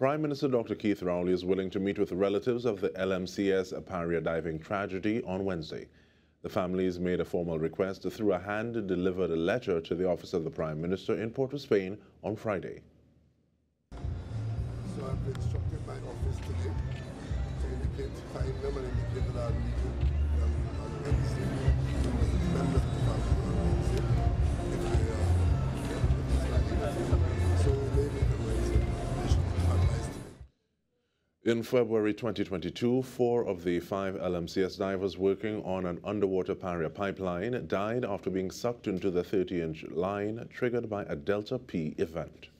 Prime Minister Dr. Keith Rowley is willing to meet with relatives of the LMCS Paria diving tragedy on Wednesday. The families made a formal request through a hand-delivered letter to the office of the Prime Minister in Port of Spain on Friday. So I've been instructed by office today to indicate to find them and indicate that I'll meet with them on Wednesday. Members of the family on Wednesday if they are decided. So maybe on Wednesday they should be finalized today. In February 2022, 4 of the 5 LMCS divers working on an underwater Paria pipeline died after being sucked into the 30-inch line triggered by a Delta P event.